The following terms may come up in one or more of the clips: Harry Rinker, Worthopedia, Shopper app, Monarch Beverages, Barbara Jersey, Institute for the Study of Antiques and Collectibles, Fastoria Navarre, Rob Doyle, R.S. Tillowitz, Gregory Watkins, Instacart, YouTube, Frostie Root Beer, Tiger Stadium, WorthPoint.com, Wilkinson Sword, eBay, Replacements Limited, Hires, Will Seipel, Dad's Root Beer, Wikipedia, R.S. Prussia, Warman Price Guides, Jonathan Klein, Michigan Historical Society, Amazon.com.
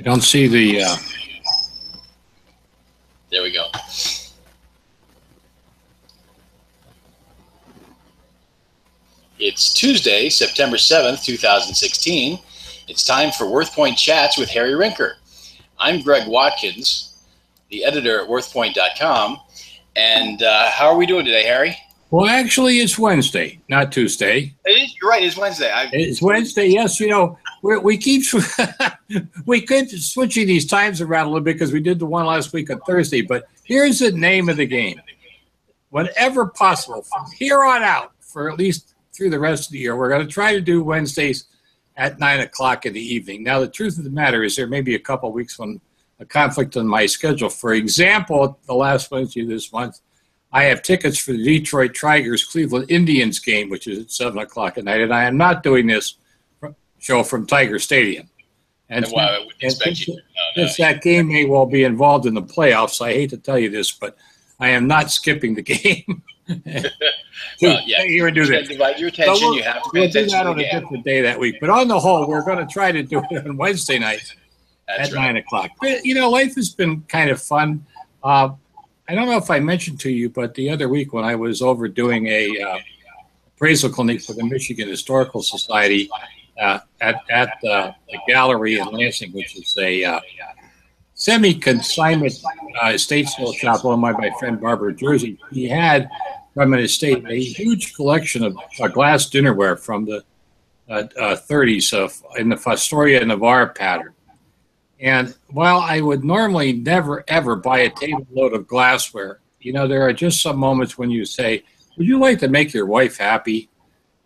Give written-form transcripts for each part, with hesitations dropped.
I don't see the... There we go. It's Tuesday, September 7th, 2016. It's time for WorthPoint Chats with Harry Rinker. I'm Greg Watkins, the editor at WorthPoint.com. And how are we doing today, Harry? Well, actually, it's Wednesday, not Tuesday. It is, you're right, it's Wednesday. It's Wedesday, yes. You know, we keep we could switching these times around a little bit because we did the one last week on Thursday. But here's the name of the game. Whenever possible, from here on out, for at least through the rest of the year, we're going to try to do Wednesdays at 9 o'clock in the evening. Now, the truth of the matter is there may be a couple of weeks when a conflict on my schedule. For example, the last Wednesday of this month, I have tickets for the Detroit Tigers Cleveland Indians game, which is at 7 o'clock at night, and I am not doing this show from Tiger Stadium. And well, I wouldn't expect you to. No. That game may well be involved in the playoffs. I hate to tell you this, but I am not skipping the game. Well, yeah, you do that. Divide your attention. So you have to pay attention. We'll do that on a different day that week. But on the whole, we're going to try to do it on Wednesday nights at 9 o'clock. But, you know, life has been kind of fun. I don't know if I mentioned to you, but the other week when I was over doing a appraisal clinic for the Michigan Historical Society at the gallery in Lansing, which is a semi-consignment estate sale shop owned by my friend Barbara Jersey. He had from an estate a huge collection of glass dinnerware from the 30s in the Fastoria Navarre pattern. And while I would normally never, ever buy a table load of glassware, you know, there are just some moments when you say, would you like to make your wife happy?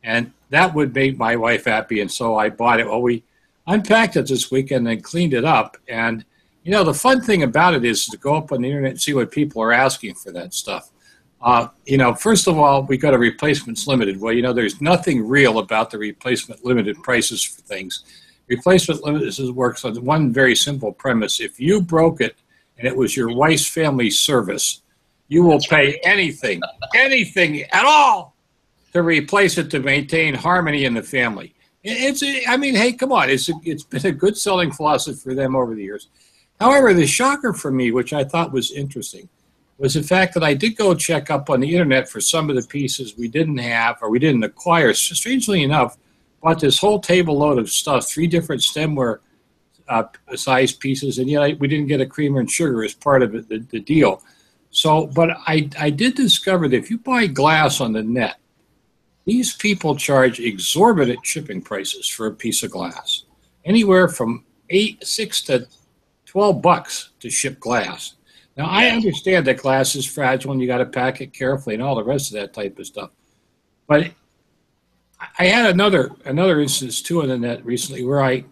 And that would make my wife happy, and so I bought it. Well, we unpacked it this weekend and cleaned it up, and you know, the fun thing about it is to go up on the internet and see what people are asking for that stuff. You know, first of all, we go to Replacements Limited. Well, you know, there's nothing real about the Replacement Limited prices for things. Replacement Limited works on one very simple premise. If you broke it and it was your wife's family service, you will pay anything, anything at all to replace it to maintain harmony in the family. I mean, hey, come on. It's been a good selling philosophy for them over the years. However, the shocker for me, which I thought was interesting, was the fact that I did go check up on the internet for some of the pieces we didn't have or we didn't acquire. Strangely enough, bought this whole table load of stuff, 3 different stemware size pieces, and yet we didn't get a creamer and sugar as part of it, the deal. So, but I did discover that if you buy glass on the net, these people charge exorbitant shipping prices for a piece of glass, anywhere from $6 to $12 to ship glass. Now, I understand that glass is fragile and you got to pack it carefully and all the rest of that type of stuff. But I had another instance too on the net recently where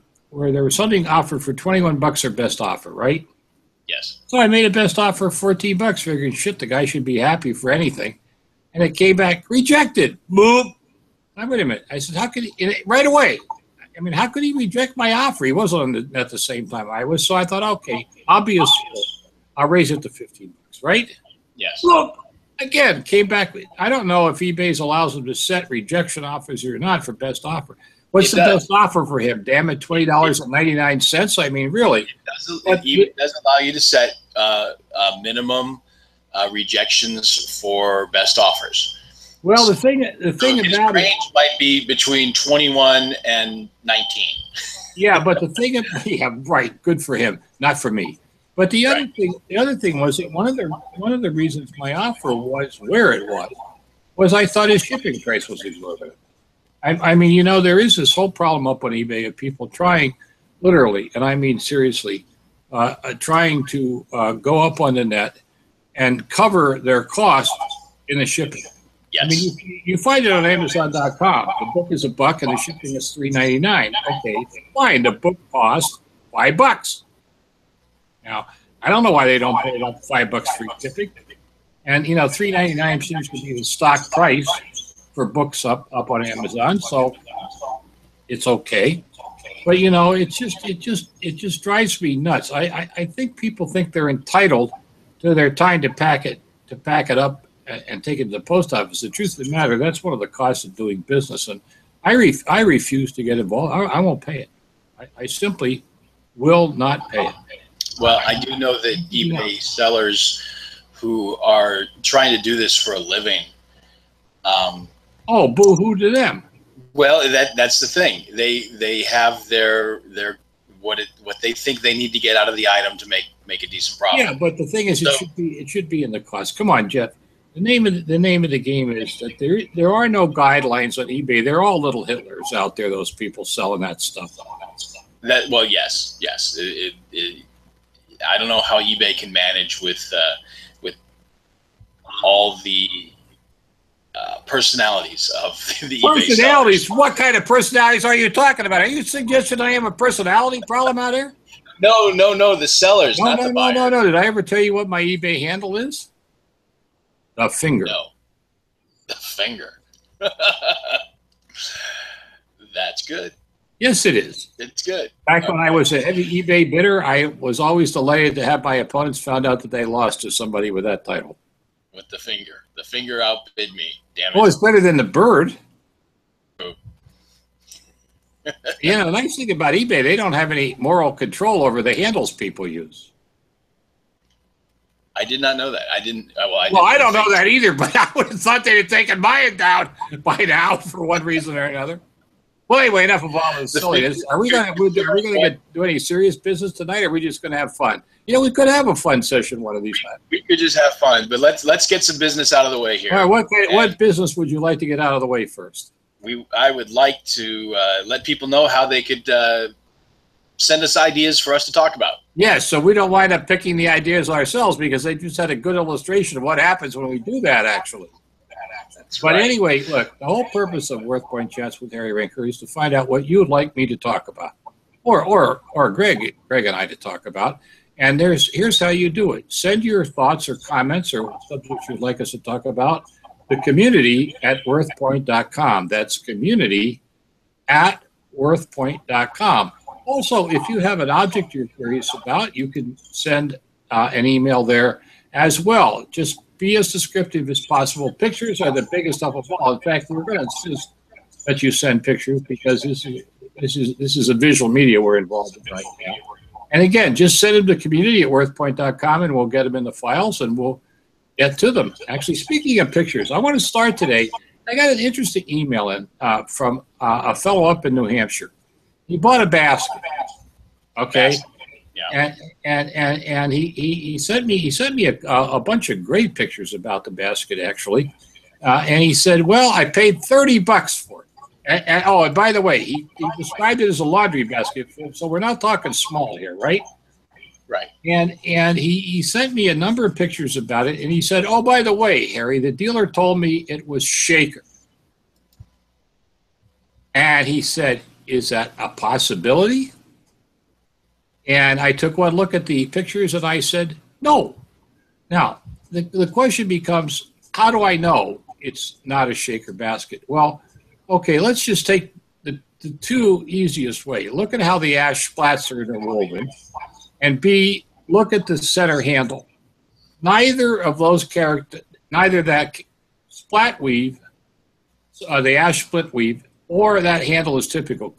there was something offered for $21 or best offer, right? Yes. So I made a best offer of $14, figuring shit, the guy should be happy for anything, and it came back rejected. Boom. Now, wait a minute. I said, how could he right away? I mean, how could he reject my offer? He wasn't on the net the same time I was, so I thought, okay, I'll be a fool. I'll raise it to $15, right? Yes. Look, again, came back. I don't know if eBay's allows him to set rejection offers or not for best offer. What's the best offer for him? Damn it, $20.99. I mean, really? It doesn't allow you to set minimum rejections for best offers. Well, the thing so his about range it, might be between 21 and 19. Yeah, but the thing about, yeah, right, good for him, not for me. But the other thing, was that one of the reasons my offer was where it was I thought his shipping price was exorbitant. I mean, you know, there is this whole problem up on eBay of people trying, literally, and I mean seriously, trying to go up on the net and cover their costs in the shipping. Yes. I mean, you find it on Amazon.com. The book is $1 and the shipping is $3.99. Okay, fine. The book costs $5. Now, I don't know why they don't pay it up $5 for shipping. And, you know, $3.99 seems to be the stock price for books up on Amazon, so it's okay. But, you know, it just drives me nuts. I think people think they're entitled to their time to pack it up and take it to the post office. The truth of the matter, that's one of the costs of doing business, and I refuse to get involved. I won't pay it. I simply will not pay it. Well, I do know that eBay sellers who are trying to do this for a living. Oh, boo-hoo to them. Well, that's the thing. They have their what they think they need to get out of the item to make a decent profit. Yeah, but the thing is, so, it should be in the cost. Come on, Jeff. The name of the game is that there are no guidelines on eBay. They're all little Hitlers out there. Those people selling that stuff. Well, yes. I don't know how eBay can manage with all the personalities of the eBay. Personalities? What kind of personalities are you talking about? Are you suggesting I have a personality problem out here? No. The sellers, not the buyer. No. Did I ever tell you what my eBay handle is? The finger. No. The finger. That's good. Yes, it is. It's good. Back when I was a heavy eBay bidder, I was always delighted to have my opponents found out that they lost to somebody with that title. With the finger. The finger outbid me. Damn it. Well, it's better than the bird. Oh. The nice thing about eBay, they don't have any moral control over the handles people use. I did not know that. I don't know that either, but I would have thought they'd have taken mine down by now for one reason or another. Well, anyway, enough of all this silliness. Are we going to do any serious business tonight, or are we just going to have fun? You know, we could have a fun session one of these times. We could just have fun, but let's get some business out of the way here. All right, what business would you like to get out of the way first? I would like to let people know how they could send us ideas for us to talk about. Yes, so we don't wind up picking the ideas ourselves, because they just had a good illustration of what happens when we do that, actually. But anyway, look, the whole purpose of WorthPoint Chats with Harry Rinker is to find out what you'd like me to talk about, or Greg and I to talk about. And here's how you do it. Send your thoughts or comments or subjects you'd like us to talk about to community@WorthPoint.com. That's community@WorthPoint.com. Also, if you have an object you're curious about, you can send an email there as well. Just be as descriptive as possible. Pictures are the biggest stuff of all. In fact, we're going to insist that you send pictures, because this is a visual media we're involved in right now. And again, just send them to community@worthpoint.com, and we'll get them in the files, and we'll get to them. Actually, speaking of pictures, I want to start today. I got an interesting email in from a fellow up in New Hampshire. He bought a basket. Okay. Yeah. And he sent me a bunch of great pictures about the basket, actually, and he said, well, I paid $30 for it, and by the way, he described it as a laundry basket, so we're not talking small here, right? And he sent me a number of pictures about it, and he said, oh, by the way, Harry, the dealer told me it was shaker. And he said, is that a possibility? And I took one look at the pictures, and I said, no. Now, the question becomes, how do I know it's not a shaker basket? Well, okay, let's just take the two easiest way. Look at how the ash splats are interwoven, and B, look at the center handle. Neither that splat weave, the ash split weave, or that handle is typical.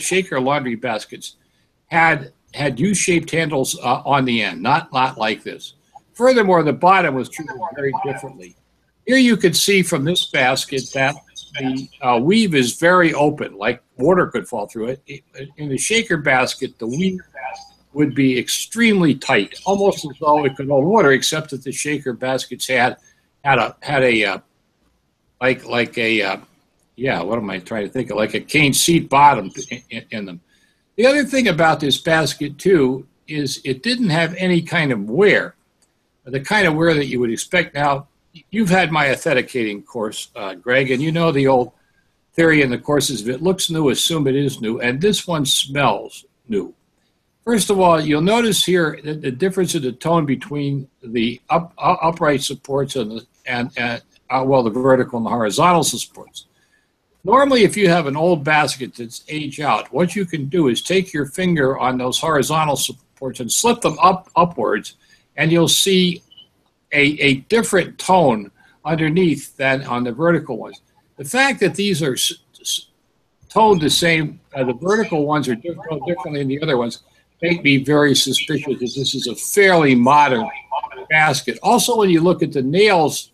Shaker laundry baskets had U-shaped handles on the end, not like this. Furthermore, the bottom was treated very differently. Here you could see from this basket that the weave is very open, like water could fall through it. In the shaker basket, the weave would be extremely tight, almost as though it could hold water, except that the shaker baskets had a cane seat bottom in them. The other thing about this basket, too, is it didn't have any kind of wear, the kind of wear that you would expect. Now, you've had my authenticating course, Greg, and you know the old theory in the courses, if it looks new, assume it is new, and this one smells new. First of all, you'll notice here the difference in the tone between the upright supports and the vertical and the horizontal supports. Normally, if you have an old basket that's age out, what you can do is take your finger on those horizontal supports and slip them upwards, and you'll see a different tone underneath than on the vertical ones. The fact that these are told the same, the vertical ones are differently than the other ones, make me very suspicious that this is a fairly modern basket. Also, when you look at the nails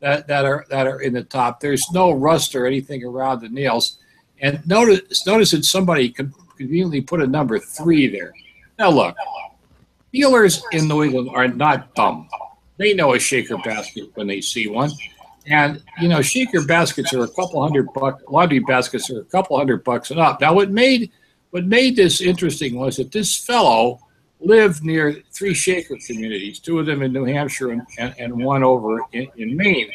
that are in the top, there's no rust or anything around the nails. And notice that somebody conveniently put a number 3 there. Now look, dealers in New England are not dumb. They know a shaker basket when they see one. And, you know, shaker baskets are a couple $100 bucks, laundry baskets are a couple $100 bucks and up. Now, what made this interesting was that this fellow lived near 3 shaker communities, 2 of them in New Hampshire and 1 over in Maine.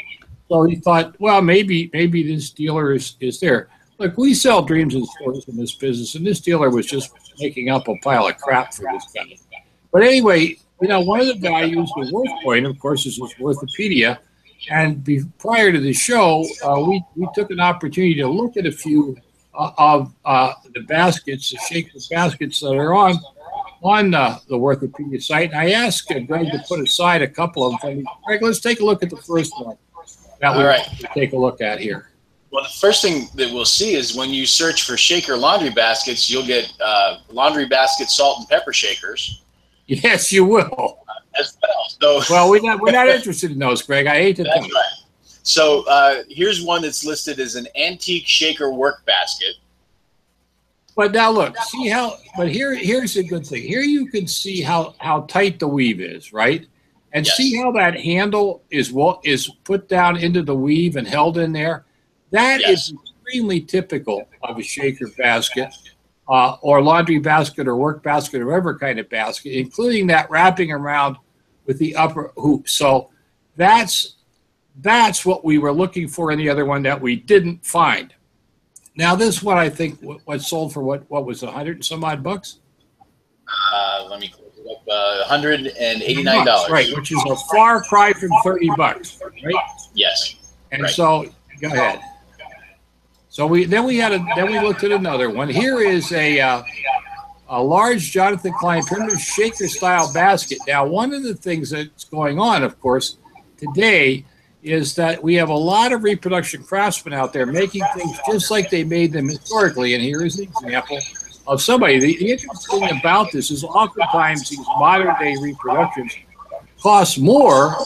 So he thought, well, maybe this dealer is there. Look, we sell dreams and stories in this business, and this dealer was just making up a pile of crap for this guy. But anyway, you know, one of the values of WorthPoint, of course, is Worthopedia. And prior to the show, we took an opportunity to look at a few of the baskets, the shaker baskets that are on the Worthopedia site. And I asked Greg to put aside a couple of them. Greg, let's take a look at the first one that we're going to take a look at here. Well, the first thing that we'll see is when you search for shaker laundry baskets, you'll get laundry basket salt and pepper shakers. Yes, you will. As well. So, well, we're not interested in those, Greg. I hate to tell you. Right. So here's one that's listed as an antique shaker work basket. But now look, see how? But here's a good thing. Here you can see how tight the weave is, right? And yes. See how that handle is put down into the weave and held in there. That is extremely typical of a shaker basket. Or laundry basket or work basket or whatever kind of basket, including that wrapping around with the upper hoop. So that's what we were looking for in the other one that we didn't find. Now this one I think what sold for what was $100 and some odd bucks? Let me close it up. $189. Right, which is a far cry from $30, right? Yes. And so go ahead. So we looked at another one. Here is a large Jonathan Klein primitive shaker style basket. Now, one of the things that's going on, of course, today is that we have a lot of reproduction craftsmen out there making things just like they made them historically. And here is an example of somebody. The interesting thing about this is oftentimes these modern day reproductions cost more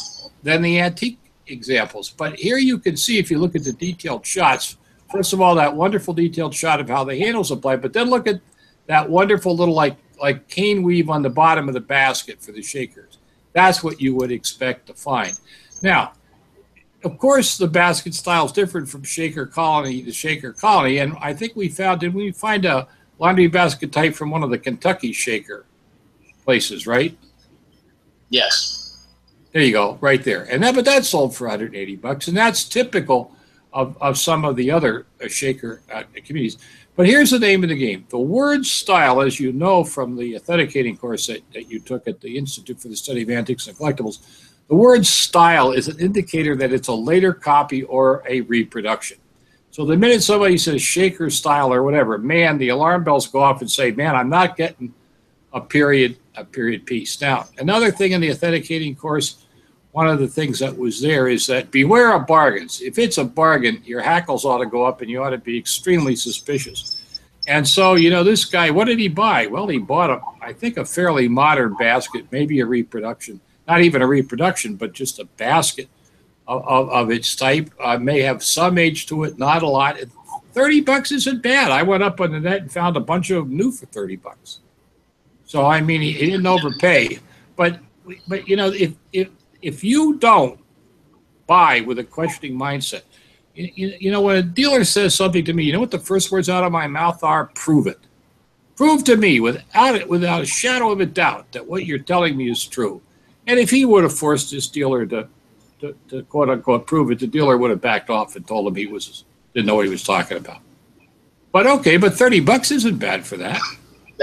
than the antique examples. But here you can see, if you look at the detailed shots, first of all, that wonderful detailed shot of how the handles apply, but then look at that wonderful little like cane weave on the bottom of the basket for the shakers. That's what you would expect to find. Now, of course, the basket style is different from shaker colony to shaker colony, and I think we found, didn't we find a laundry basket type from one of the Kentucky shaker places, right? Yes. There you go, right there. And that, but that sold for $180, and that's typical of some of the other shaker communities. But here's the name of the game. The word style, as you know from the authenticating course that you took at the Institute for the Study of Antiques and Collectibles, the word style is an indicator that it's a later copy or a reproduction. So the minute somebody says shaker style or whatever, man, the alarm bells go off and say, man, I'm not getting a period piece. Now, another thing in the authenticating course, one of the things that was there is that beware of bargains. If it's a bargain, your hackles ought to go up and you ought to be extremely suspicious. And so, you know, this guy, what did he buy? Well, he bought, I think, a fairly modern basket, maybe a reproduction. Not even a reproduction, but just a basket of its type. May have some age to it, not a lot. $30 isn't bad. I went up on the net and found a bunch of them new for $30. So, I mean, he didn't overpay. But you know, if you don't buy with a questioning mindset, you know, when a dealer says something to me, you know what the first words out of my mouth are? Prove it. Prove to me without a shadow of a doubt that what you're telling me is true. And if he would have forced this dealer to quote unquote prove it, the dealer would have backed off and told him he didn't know what he was talking about. But okay, but $30 isn't bad for that.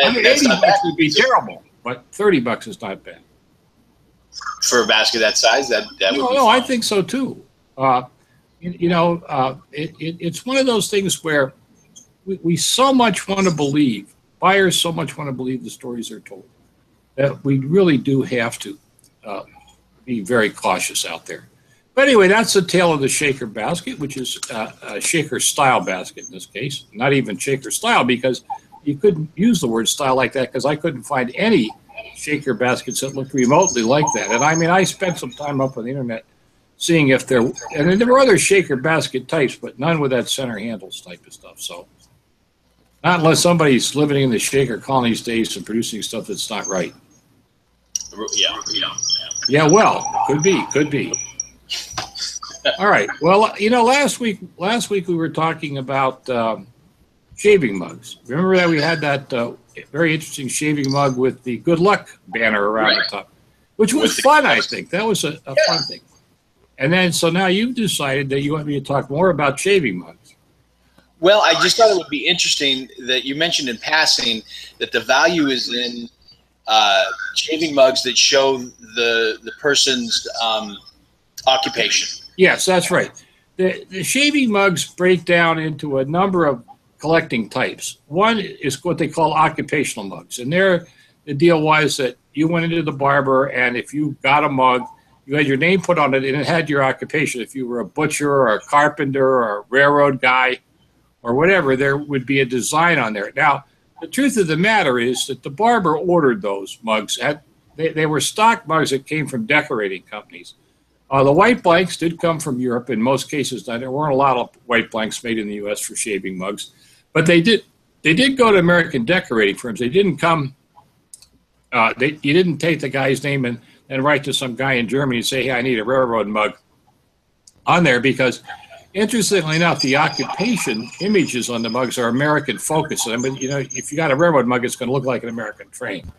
I mean, $80 would be terrible, but $30 is not bad. For a basket that size, no, I think so too. It's one of those things where we so much want to believe, buyers so much want to believe the stories are told, that we really do have to be very cautious out there. But anyway, that's the tale of the shaker basket, which is a shaker style basket in this case. Not even shaker style, because you couldn't use the word style like that, because I couldn't find any shaker baskets that looked remotely like that. And I mean, I spent some time up on the internet seeing if there, and there were other shaker basket types, but none with that center handles type of stuff. So not unless somebody's living in the shaker colony states and producing stuff that's not right. Yeah, well, could be. All right. Well, you know, last week we were talking about shaving mugs. Remember that we had that very interesting shaving mug with the good luck banner around the top, which was fun, I think. That was a fun thing. And then, so now you've decided that you want me to talk more about shaving mugs. Well, I just thought it would be interesting that you mentioned in passing that the value is in shaving mugs that show the person's occupation. Yes, that's right. The shaving mugs break down into a number of collecting types. One is what they call occupational mugs. And there, the deal was that you went into the barber, and if you got a mug, you had your name put on it, and it had your occupation. If you were a butcher or a carpenter or a railroad guy or whatever, there would be a design on there. Now, the truth of the matter is that the barber ordered those mugs. They were stock mugs that came from decorating companies. The white blanks did come from Europe in most cases. Now, there weren't a lot of white blanks made in the U.S. for shaving mugs, but they did go to American decorating firms. They didn't come. You didn't take the guy's name and write to some guy in Germany and say, hey, I need a railroad mug on there, because interestingly enough, the occupation images on the mugs are American focused. I mean, you know, if you got a railroad mug, it's going to look like an American train.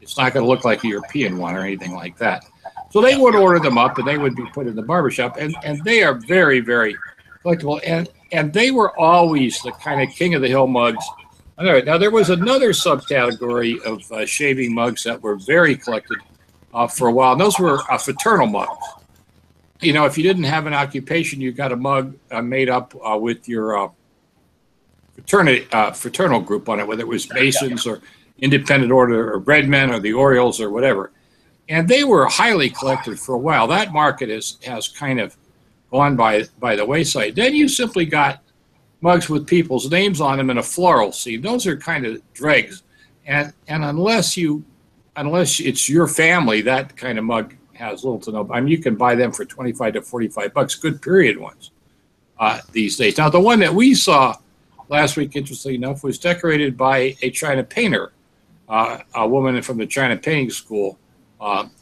It's not going to look like a European one or anything like that. So they would order them up, and they would be put in the barbershop, and they are very, very collectible. And they were always the kind of king of the hill mugs. All right, now, there was another subcategory of shaving mugs that were very collected for a while, and those were fraternal mugs. You know, if you didn't have an occupation, you got a mug made up with your fraternal group on it, whether it was Masons or Independent Order or Red Men or the Orioles or whatever. And they were highly collected for a while. That market has kind of gone by the wayside. Then you simply got mugs with people's names on them and a floral seam. Those are kind of dregs. And unless it's your family, that kind of mug has little to no. I mean, you can buy them for $25 to $45, good period ones these days. Now, the one that we saw last week, interestingly enough, was decorated by a China painter, a woman from the China painting school.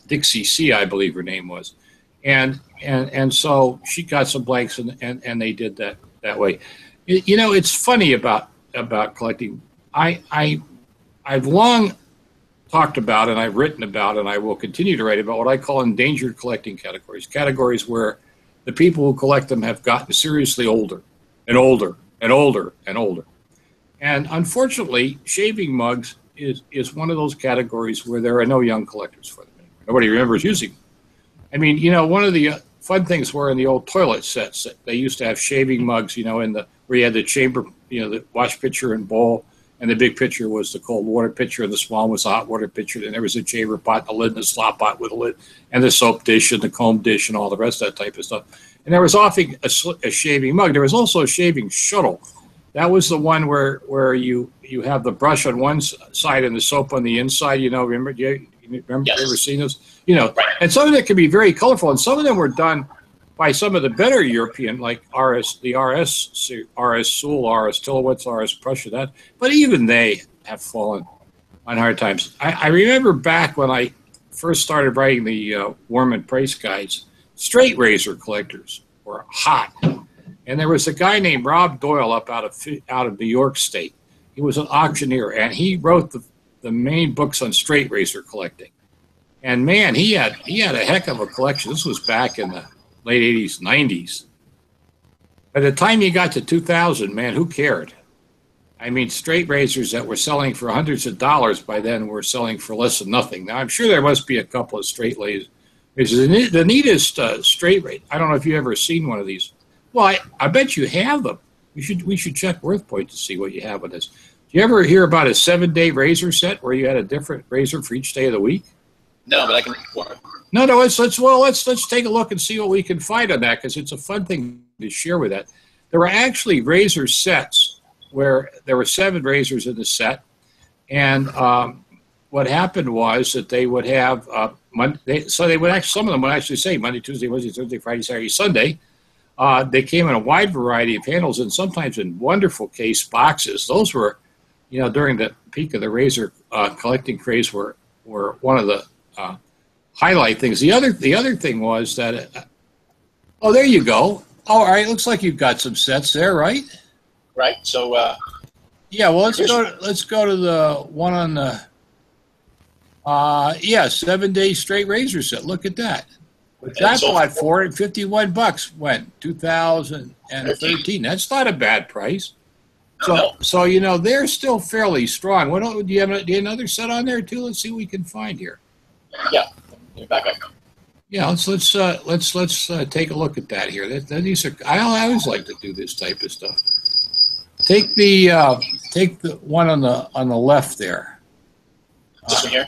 Dixie C, I believe her name was, and so she got some blanks, and they did that way. You know, it's funny about collecting. I've long talked about, and I've written about, and I will continue to write about what I call endangered collecting categories where the people who collect them have gotten seriously older and older and older and older. And unfortunately, shaving mugs is one of those categories where there are no young collectors for them anymore. Nobody remembers using them. I mean, you know, one of the fun things were in the old toilet sets that they used to have shaving mugs, you know, where you had the chamber, you know, the wash pitcher and bowl, and the big pitcher was the cold water pitcher, and the small was the hot water pitcher, and there was a chamber pot, and a lid, and a slop pot with a lid, and the soap dish, and the comb dish, and all the rest of that type of stuff. And there was often a shaving mug. There was also a shaving shuttle. That was the one where you have the brush on one side and the soap on the inside. You know, remember? Yes. You ever seen those? You know, right. And some of them can be very colorful, and some of them were done by some of the better European, like R.S. Sewell, R.S. Tillowitz, R.S. Prussia. That, but even they have fallen on hard times. I remember back when I first started writing the Warman Price Guides, straight razor collectors were hot. And there was a guy named Rob Doyle up out of New York State. He was an auctioneer, and he wrote the main books on straight razor collecting. And man, he had a heck of a collection. This was back in the late 80s, 90s. By the time you got to 2000, man, who cared? I mean, straight razors that were selling for hundreds of dollars by then were selling for less than nothing. Now, I'm sure there must be a couple of straight razors. The neatest straight razor. I don't know if you've ever seen one of these. Well, I bet you have them. We should check WorthPoint to see what you have with this. Do you ever hear about a 7-day razor set where you had a different razor for each day of the week? No, but I can explore it. No. Let's take a look and see what we can find on that, because it's a fun thing to share with that. There were actually razor sets where there were 7 razors in the set, and what happened was that they would have Monday, so they would actually, some of them would actually say Monday, Tuesday, Wednesday, Thursday, Friday, Saturday, Sunday. They came in a wide variety of handles and sometimes in wonderful case boxes. Those were, you know, during the peak of the razor collecting craze, were one of the highlight things. The other thing was that oh, there you go. Oh, all right, looks like you've got some sets there, right? Right. So yeah, well, let's go to the one on the yeah, 7-day straight razor set. Look at that. That's bought for $51 when 2013. That's not a bad price. So so you know they're still fairly strong. What else, do you have another set on there too? Let's see what we can find here. Yeah, back up. Yeah, let's take a look at that here. These are, I always like to do this type of stuff. Take the one on the left there. This one here.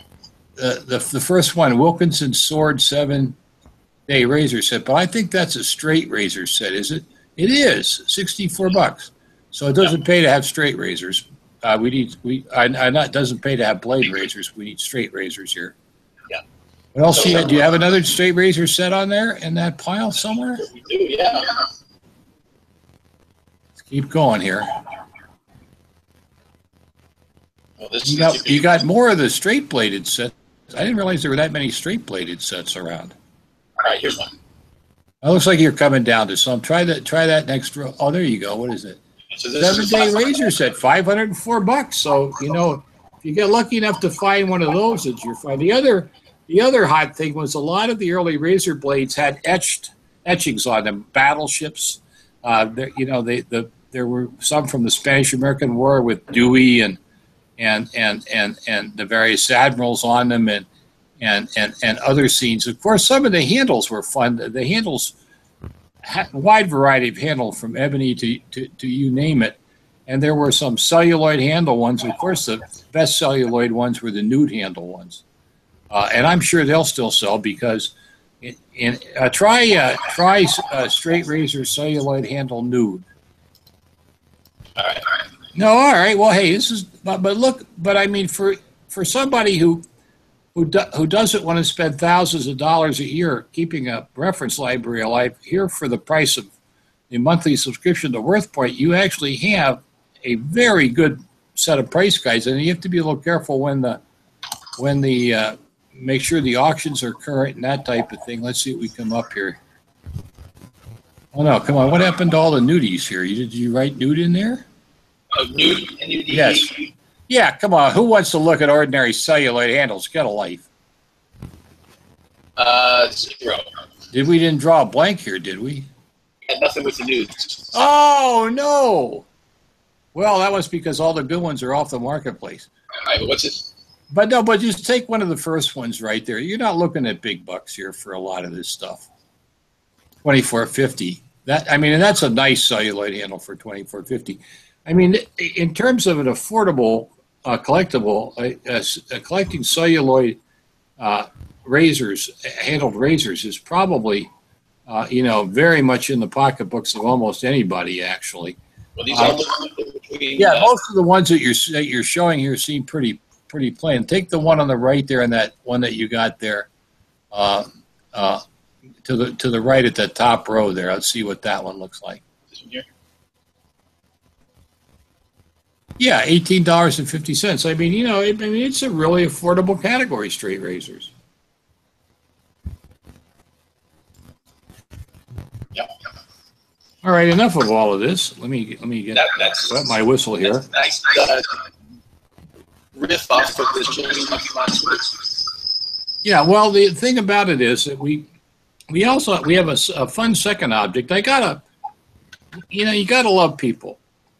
The first one, Wilkinson Sword 7-day razor set, but I think that's a straight razor set, is it? It is $64. So it doesn't pay to have straight razors. It doesn't pay to have blade razors. We need straight razors here. Yeah. What else do you have? Do you have another straight razor set on there in that pile somewhere? We do, yeah. Let's keep going here. Well, you got more of the straight bladed sets. I didn't realize there were that many straight bladed sets around. All right, here's one. It looks like you're coming down to some. Try that next row. Oh, there you go. What is it? So 7-day razor set, $504. So you know, if you get lucky enough to find one of those, it's your find. The other hot thing was a lot of the early razor blades had etchings on them, battleships. There were some from the Spanish-American War with Dewey and the various admirals on them, and other scenes. Of course, some of the handles were fun. The handles. Wide variety of handle from ebony to you name it, and there were some celluloid handle ones. Of course, the best celluloid ones were the nude handle ones, and I'm sure they'll still sell because try straight razor celluloid handle nude. All right. No, all right. Well, hey, this is but look, but I mean for somebody who doesn't want to spend thousands of dollars a year keeping a reference library alive, here for the price of the monthly subscription to WorthPoint, you actually have a very good set of price guides, and you have to be a little careful when the make sure the auctions are current and that type of thing. Let's see what we come up here. Oh no, come on! What happened to all the nudies here? Did you write nude in there? Oh, nude and nude. Yes. Yeah, come on. Who wants to look at ordinary celluloid handles? Get a life. Zero. We didn't draw a blank here, did we? Yeah, nothing with the nudes. Oh, no. Well, that was because all the good ones are off the marketplace. All right, what's this? But no, but just take one of the first ones right there. You're not looking at big bucks here for a lot of this stuff. $24.50. That, I mean, and that's a nice celluloid handle for $24.50. I mean, in terms of an affordable collectible, collecting celluloid razors, handled razors, is probably, you know, very much in the pocketbooks of almost anybody, actually. Well, these most of the ones that you're showing here seem pretty plain. Take the one on the right there, and that one that you got there, to the right at the top row there. Let's see what that one looks like. This one here? Yeah, $18.50. I mean, you know, it's a really affordable category, straight razors. Yeah. All right, enough of all of this. Let me get my whistle here. That's nice riff off of this Jamie Lucky Monster. Yeah. Well, the thing about it is that we also have a fun second object. You gotta love people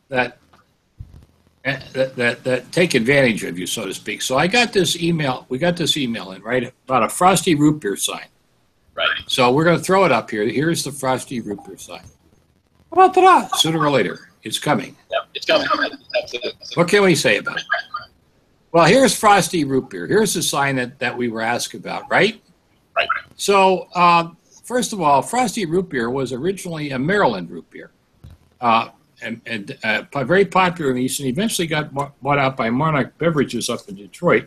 that take advantage of you, so to speak. So I got this email. We got this email in, right, about a Frostie Root Beer sign. Right. So we're going to throw it up here. Here's the Frostie Root Beer sign. Ta-da. Sooner or later, it's coming. Yep, it's coming. What can we say about it? Well, here's Frostie Root Beer. Here's the sign that we were asked about, right? Right. So, first of all, Frostie Root Beer was originally a Maryland root beer, and very popular in the East, and eventually got bought out by Monarch Beverages up in Detroit.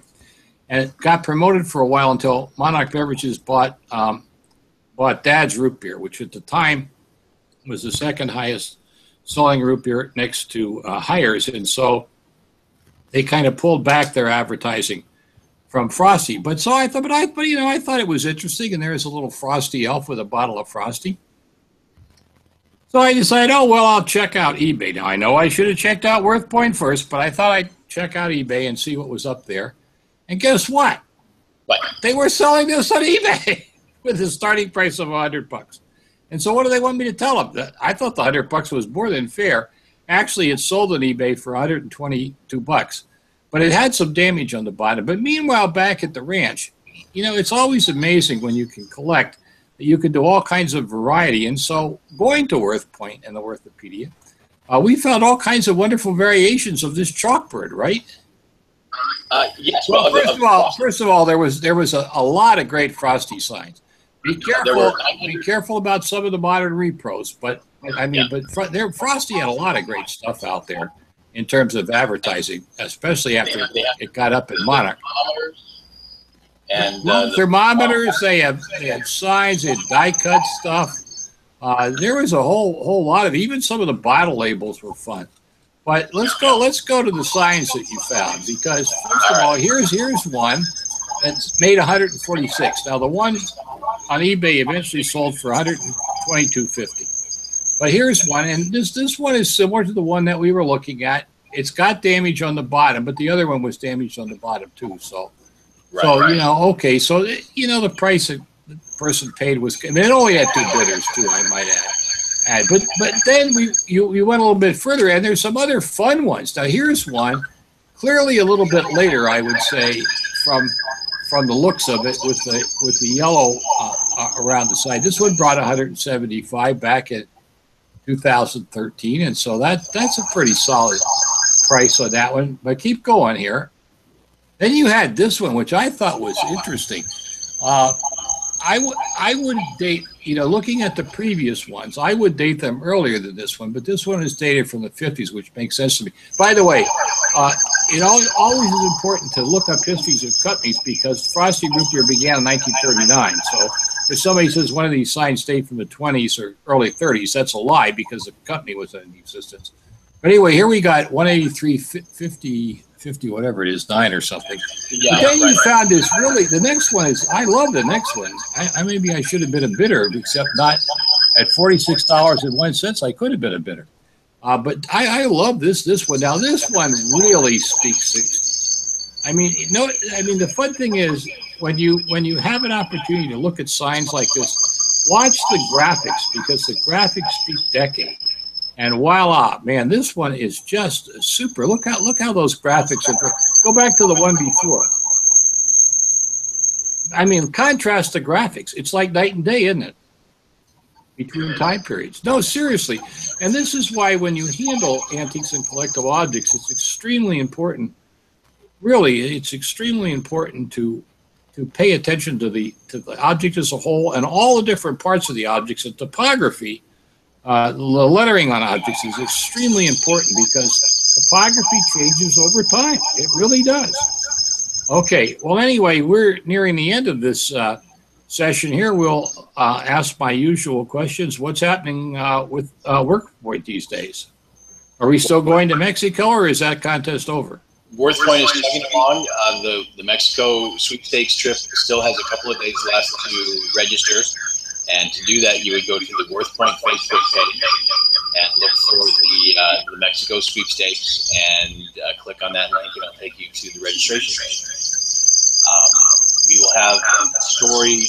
And it got promoted for a while until Monarch Beverages bought Dad's Root Beer, which at the time was the second highest selling root beer next to Hires. And so they kind of pulled back their advertising from Frostie. But so I thought, but you know, I thought it was interesting. And there's a little Frostie elf with a bottle of Frostie. So I decided, oh, well, I'll check out eBay. Now, I know I should have checked out WorthPoint first, but I thought I'd check out eBay and see what was up there. And guess what? What? They were selling this on eBay with a starting price of $100. And so what do they want me to tell them? That I thought the $100 was more than fair. Actually, it sold on eBay for $122, but it had some damage on the bottom. But meanwhile, back at the ranch, you know, it's always amazing when you can collect that you can do all kinds of variety. And so going to WorthPoint and the Worthopedia, we found all kinds of wonderful variations of this chalkbird, right? Yes. Well, first of all, there was a lot of great Frostie signs. Be careful. Be careful about some of the modern repros, but I mean, but Frostie had a lot of great stuff out there in terms of advertising, especially after it got up in Monarch. And thermometers, they had signs, they had die-cut stuff. There was a whole lot of, even some of the bottle labels were fun. But let's go to the signs that you found, because first of all, here's one that's made $146. Now the one on eBay eventually sold for $122.50. But here's one, and this one is similar to the one that we were looking at. It's got damage on the bottom, but the other one was damaged on the bottom too. So, you know, okay. So, you know, the price that the person paid was, and it only had two bidders too, I might add. But then you went a little bit further, and there's some other fun ones. Now here's one, clearly a little bit later, I would say, from the looks of it, with the yellow around the side. This one brought $175 back at 2013, and so that's a pretty solid price on that one. But keep going here. Then you had this one, which I thought was interesting. I would date, you know, looking at the previous ones, I would date them earlier than this one, but this one is dated from the 50s, which makes sense to me. By the way, it always is important to look up histories of companies, because Frostie Root Beer began in 1939. So if somebody says one of these signs date from the 20s or early 30s, that's a lie, because the company was in existence. But anyway, here we got 183, 50, whatever it is, 9 or something. Yeah, but then found this really, the next one is, I love the next one. I maybe I should have been a bidder, except not at $46.01. I could have been a bidder. But I love this one. Now, this one really speaks 60s. I mean, no, I mean, the fun thing is when you have an opportunity to look at signs like this, watch the graphics, because the graphics speak decade. And voila, man, this one is just super. Look how those graphics are. Go back to the one before. I mean, contrast the graphics. It's like night and day, isn't it? Between time periods. No, seriously. And this is why when you handle antiques and collectible objects, it's extremely important. Really, it's extremely important to pay attention to the object as a whole and all the different parts of the objects and topography. The lettering on objects is extremely important, because topography changes over time. It really does. Okay, well, anyway, we're nearing the end of this session here. We'll ask my usual questions. What's happening with WorthPoint these days? Are we still going to Mexico, or is that contest over? WorthPoint is chugging along. The Mexico sweepstakes trip still has a couple of days left to register. And to do that, you would go to the WorthPoint Facebook page and look for the Mexico sweepstakes, and click on that link, and it'll take you to the registration page. We will have a story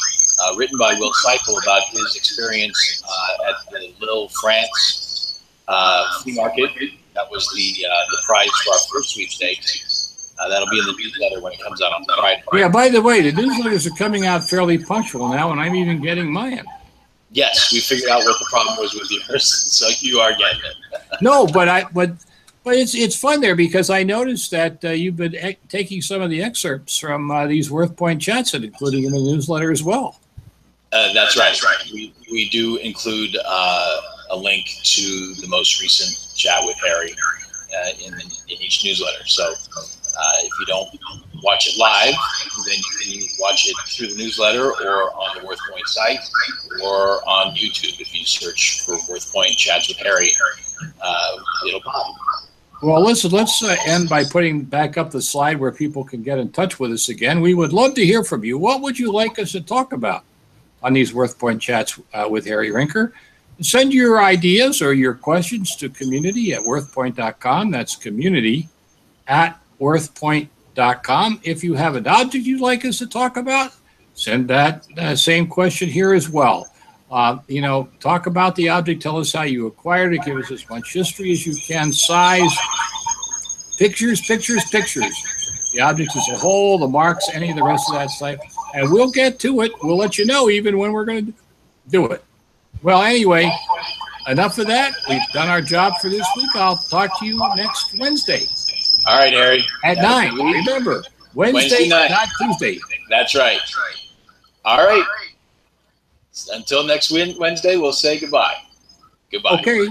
written by Will Seipel about his experience at the Lille, France flea market. That was the prize for our first sweepstakes. That'll be in the newsletter when it comes out on Friday. Yeah, by the way, the newsletters are coming out fairly punctual now, and I'm even getting mine. Yes, we figured out what the problem was with yours, so you are getting it. No, but I but Well, it's fun there because I noticed that you've been taking some of the excerpts from these WorthPoint chats and including in the newsletter as well. That's right. We do include a link to the most recent chat with Harry in each newsletter. So if you don't watch it live, then you can watch it through the newsletter or on the WorthPoint site or on YouTube. If you search for WorthPoint chats with Harry, it'll pop. Well, listen, let's end by putting back up the slide where people can get in touch with us again. We would love to hear from you. What would you like us to talk about on these WorthPoint chats with Harry Rinker? Send your ideas or your questions to community@WorthPoint.com. That's community@WorthPoint.com. If you have an object you'd like us to talk about, send that same question here as well. You know, talk about the object, tell us how you acquired it, give us as much history as you can, size, pictures, the object as a whole, the marks, any of the rest of that stuff, and we'll get to it. We'll let you know even when we're going to do it. Well, anyway, enough of that. We've done our job for this week. I'll talk to you next Wednesday. All right, Harry. At 9, remember, Wednesday, not Tuesday. That's right. All right. Until next Wednesday, we'll say goodbye. Okay.